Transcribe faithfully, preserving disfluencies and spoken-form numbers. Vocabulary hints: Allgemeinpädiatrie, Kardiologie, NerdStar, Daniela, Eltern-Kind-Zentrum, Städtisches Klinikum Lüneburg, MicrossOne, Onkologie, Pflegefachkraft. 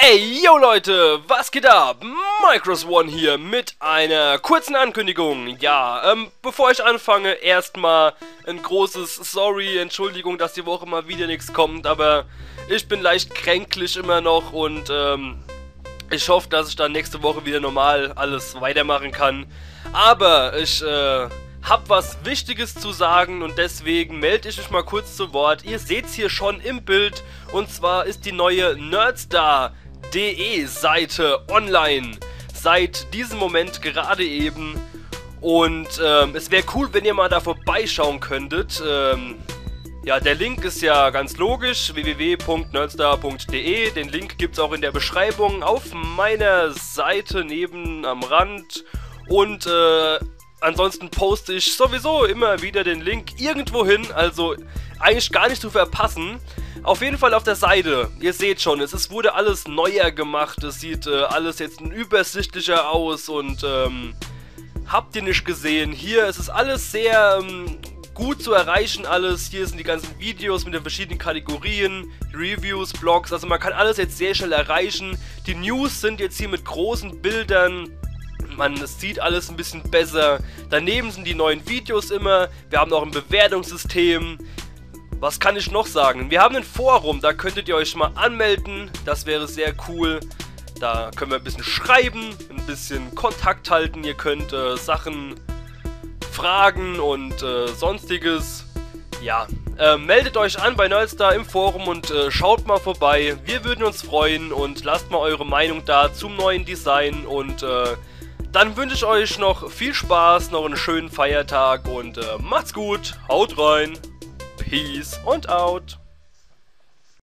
Ey, yo Leute, was geht ab? MicrossOne hier mit einer kurzen Ankündigung. Ja, ähm, bevor ich anfange, erstmal ein großes Sorry, Entschuldigung, dass die Woche mal wieder nichts kommt, aber ich bin leicht kränklich immer noch und ähm, ich hoffe, dass ich dann nächste Woche wieder normal alles weitermachen kann. Aber ich, äh... hab was Wichtiges zu sagen und deswegen melde ich mich mal kurz zu Wort. Ihr seht's hier schon im Bild und zwar ist die neue nerdstar punkt de Seite online seit diesem Moment gerade eben und ähm, es wäre cool, wenn ihr mal da vorbeischauen könntet. Ähm, ja, der Link ist ja ganz logisch, w w w punkt nerdstar punkt de, den Link gibt's auch in der Beschreibung auf meiner Seite neben am Rand und äh, ansonsten poste ich sowieso immer wieder den Link irgendwo hin, also eigentlich gar nicht zu verpassen. Auf jeden Fall auf der Seite, ihr seht schon, es ist, wurde alles neuer gemacht, es sieht äh, alles jetzt übersichtlicher aus und ähm, habt ihr nicht gesehen, hier es ist alles sehr ähm, gut zu erreichen alles, hier sind die ganzen Videos mit den verschiedenen Kategorien, Reviews, Blogs, also man kann alles jetzt sehr schnell erreichen, die News sind jetzt hier mit großen Bildern. Man, es sieht alles ein bisschen besser. Daneben sind die neuen Videos immer. Wir haben auch ein Bewertungssystem. Was kann ich noch sagen? Wir haben ein Forum, da könntet ihr euch mal anmelden. Das wäre sehr cool. Da können wir ein bisschen schreiben, ein bisschen Kontakt halten. Ihr könnt äh, Sachen fragen und äh, sonstiges. Ja, äh, meldet euch an bei nerdstar im Forum und äh, schaut mal vorbei. Wir würden uns freuen und lasst mal eure Meinung da zum neuen Design und äh, dann wünsche ich euch noch viel Spaß, noch einen schönen Feiertag und äh, macht's gut, haut rein, peace und out.